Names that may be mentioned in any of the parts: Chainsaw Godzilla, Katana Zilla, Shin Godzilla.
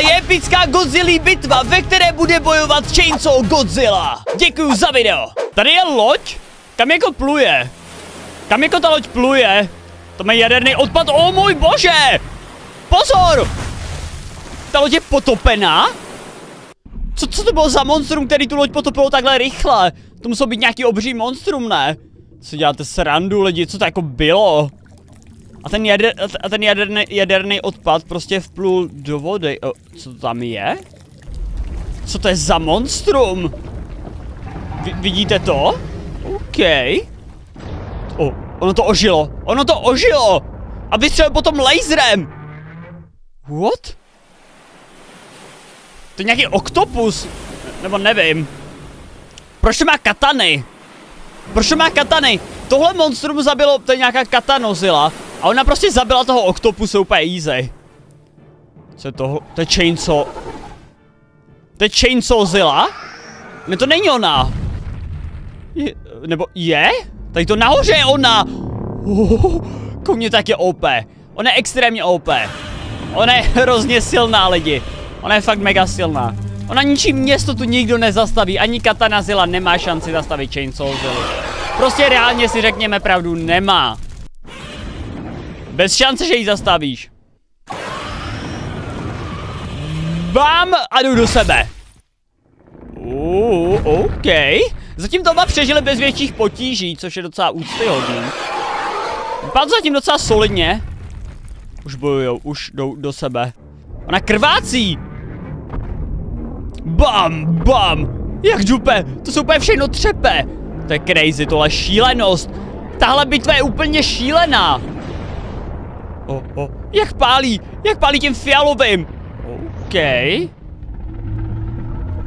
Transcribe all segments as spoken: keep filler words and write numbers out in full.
Tohle je epická Godzilla bitva, ve které bude bojovat Chainsaw Godzilla. Děkuju za video. Tady je loď? Kam jako pluje? Kam jako ta loď pluje? To má jaderný odpad, o můj bože! Pozor! Ta loď je potopená? Co, co to bylo za monstrum, který tu loď potopilo takhle rychle? To muselo být nějaký obří monstrum, ne? Co děláte srandu, lidi, co to jako bylo? A ten, jader, a ten jaderný, jaderný odpad prostě vplul do vody. O, co to tam je? Co to je za monstrum? Vy, vidíte to? OK. O, ono to ožilo. Ono to ožilo! A vystřelil potom laserem! What? To je nějaký oktopus? Nebo nevím. Proč to má katany? Proč to má katany? Tohle monstrum zabilo, to je nějaká Katana Zilla. A ona prostě zabila toho oktopusa úplně easy. Co je toho? To je Chainsaw. To je Chainsaw Zilla? Ne, to není ona. Je, nebo je? Tady to nahoře je ona. Uh, Koně tak je O P. Ona je extrémně O P. Ona je hrozně silná, lidi. Ona je fakt mega silná. Ona ničí město tu nikdo nezastaví. Ani Katana Zilla nemá šanci zastavit Chainsaw Zilla. Prostě reálně si řekněme pravdu, nemá. Bez šance, že ji zastavíš. Bam! A jdu do sebe. Uuu, OK. Zatím to oba přežili bez větších potíží, což je docela úctyhodný. Vypadá to zatím docela solidně. Už bojujou, už jdou do sebe. Ona krvácí! Bam, bam! Jak dupe, to jsou úplně všechno třepe. To je crazy, tohle šílenost. Tahle bitva je úplně šílená. Oh, oh. Jak pálí, jak pálí tím fialovým. OK.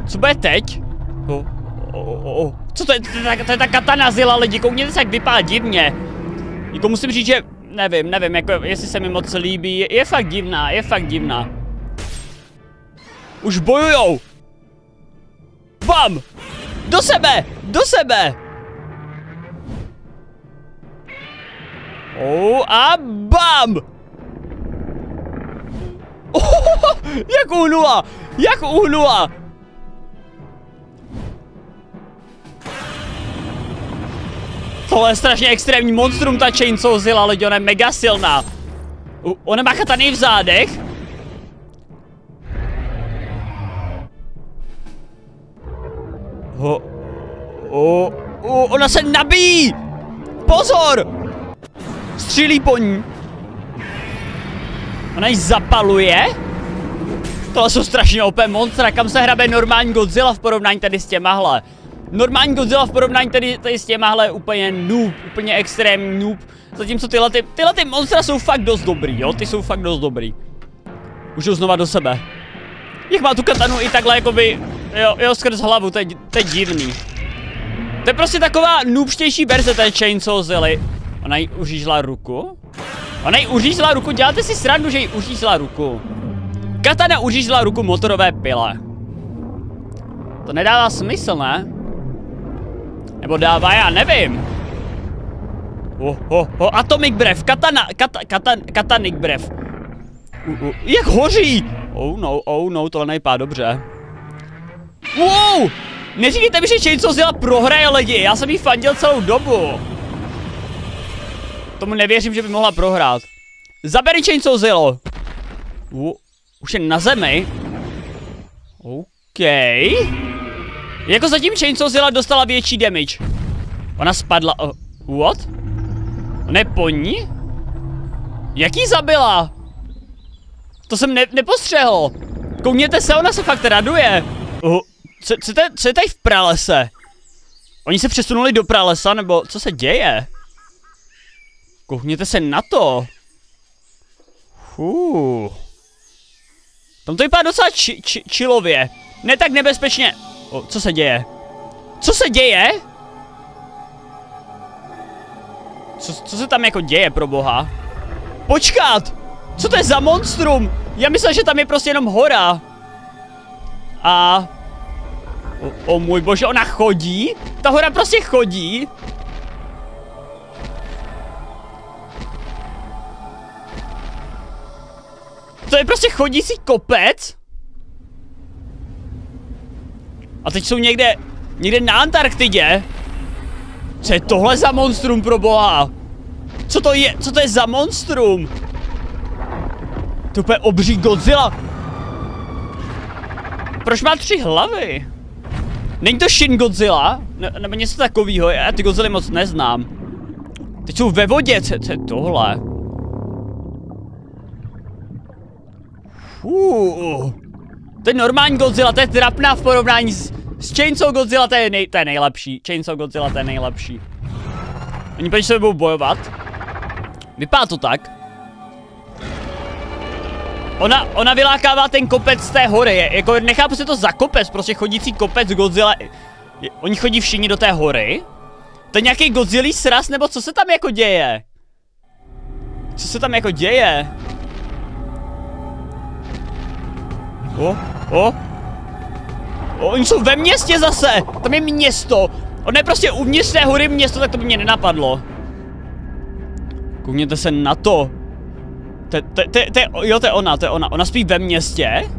Co bude teď? Oh, oh, oh, oh. Co to je, to je, to je ta Katana Zilla, lidi, koukněte se, jak vypadá divně. Jako musím říct, že nevím, nevím, jako jestli se mi moc líbí, je, je fakt divná, je fakt divná. Už bojujou. Bam! Do sebe, do sebe. Oh, a bam! Oh, jak uhnula! Jak uhnula! Tohle je strašně extrémní monstrum, ta Chainsaw Zilla, lidi, ona je mega silná. Uh, ona má katany v zádech. Oh, oh, oh, ona se nabíjí! Pozor! Střílí po ní. Ona ji zapaluje. Tohle jsou strašně O P monstra, kam se hrabe normální Godzilla v porovnání tady s těmahle. Normální Godzilla v porovnání tady, tady s těmahle je úplně noob, úplně extrémní noob. Zatímco tyhle, ty, tyhle ty monstra jsou fakt dost dobrý, jo, ty jsou fakt dost dobrý. Už jdou znova do sebe. Jak má tu katanu i takhle jakoby, jo, jo skrz hlavu, to je, to je divný. To je prostě taková noobštější verze té Chainsaw Zilla. Ona jí uřízla ruku? Ona jí uřízla ruku? Děláte si srandu, že jí uřízla ruku? Katana uřízla ruku motorové pile. To nedává smysl, ne? Nebo dává, já nevím. Oh, oh, oh, atomic brev, katana, kata, katan, katanic brev. Uh, uh, jak hoří! Oh no, oh no, tohle nejpá dobře. Wow! Neříkejte mi, že Chainsaw Zilla prohraje, lidi, já jsem jí fandil celou dobu. Tomu nevěřím, že by mohla prohrát. Zaberi Chainsaw Zilla. U, už je na zemi. OK. Jako zatím Chainsaw Zilla dostala větší damage. Ona spadla. Oh, what? Ona je po ní? Jak jí zabila? To jsem ne, nepostřehl. Koukněte se, ona se fakt raduje. Oh, co, co, je, co je tady v pralese? Oni se přesunuli do pralesa, nebo co se děje? Koukněte se na to. Fuu. Tam to vypadá docela či, či, čilově. Ne tak nebezpečně. O, co se děje? Co se děje? Co, co se tam jako děje, pro boha? Počkat! Co to je za monstrum? Já myslel, že tam je prostě jenom hora. A... O, o můj bože, ona chodí? Ta hora prostě chodí? To je prostě chodící kopec? A teď jsou někde, někde na Antarktidě. Co je tohle za monstrum, pro boha? Co to je, co to je za monstrum? To je úplně obří Godzilla. Proč má tři hlavy? Není to Shin Godzilla? Ne, nebo něco takového, já ty Godzilla moc neznám. Teď jsou ve vodě, co, co je tohle? Uuu. To je normální Godzilla, to je trapná v porovnání s, s Chainsaw Godzilla, to je, nej, to je nejlepší. Chainsaw Godzilla, to je nejlepší. Oni pojď se budou bojovat. Vypadá to tak. Ona, ona vylákává ten kopec z té hory, je, jako nechápu se to za kopec, prostě chodící kopec Godzilla. Je, oni chodí všichni do té hory? To je nějaký Godzilla sraz, nebo co se tam jako děje? Co se tam jako děje? O, o, o, oni jsou ve městě zase, tam je město. Ono je prostě uvnitř té hory město, tak to by mě nenapadlo. Koukněte se na to. Te, te, te, te, jo, to je ona, to je ona. Ona spí ve městě?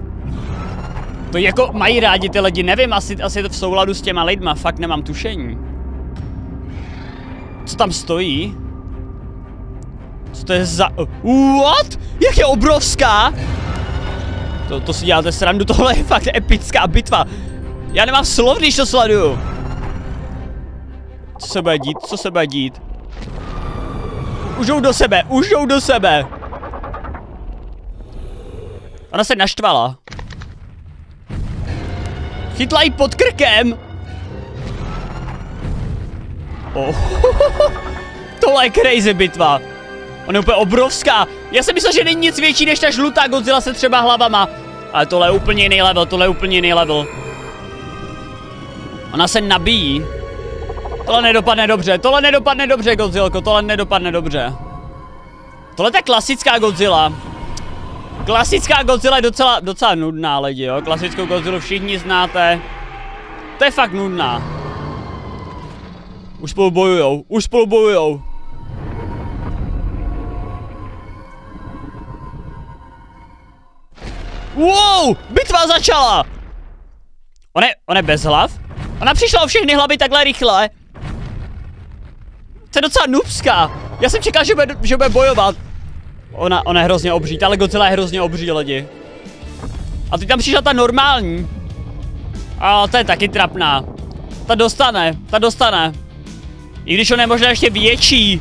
To jako mají rádi ty lidi, nevím, asi, asi je to v souladu s těma lidma, fakt nemám tušení. Co tam stojí? Co to je za... What? Jak je obrovská? To, to si děláte srandu, tohle je fakt epická bitva. Já nemám slov, když to sleduju. Co se bude dít, co se bude dít? Už jdou do sebe, už jdou do sebe. Ona se naštvala. Chytla ji pod krkem. Oh. Tohle je crazy bitva. Ona je úplně obrovská. Já jsem myslel, že není nic větší než ta žlutá Godzilla se třeba hlavama. Ale tohle je úplně jiný level, tohle je úplně jiný level. Ona se nabíjí. Tohle nedopadne dobře, tohle nedopadne dobře, Godzilko, tohle nedopadne dobře. Tohle je ta klasická Godzilla. Klasická Godzilla je docela, docela nudná, lidi, jo. Klasickou Godzilla všichni znáte. To je fakt nudná. Už spolu bojujou, už spolu bojujou. Wow, bitva začala! Ona je, ona je bez hlav? Ona přišla o všechny hlavy takhle rychle. To je docela noobská. Já jsem čekal, že bude, že bude bojovat. Ona, ona je hrozně obří, ale Godzilla je hrozně obří, lidi. A teď tam přišla ta normální. A to je taky trapná. Ta dostane, ta dostane. I když on je možná ještě větší.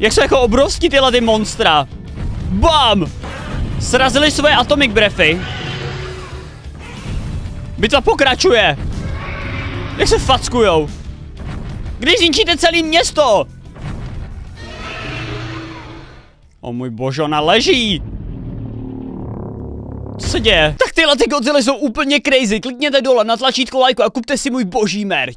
Jak jsou jako obrovský tyhle ty monstra. Bam! Srazili svoje atomic brefy. Bitva pokračuje. Jak se fackujou. Když zničíte celé město. O můj bože, ona leží. Co se děje? Tak tyhle ty Godzilla jsou úplně crazy. Klikněte dole na tlačítko lajku a kupte si můj boží merch.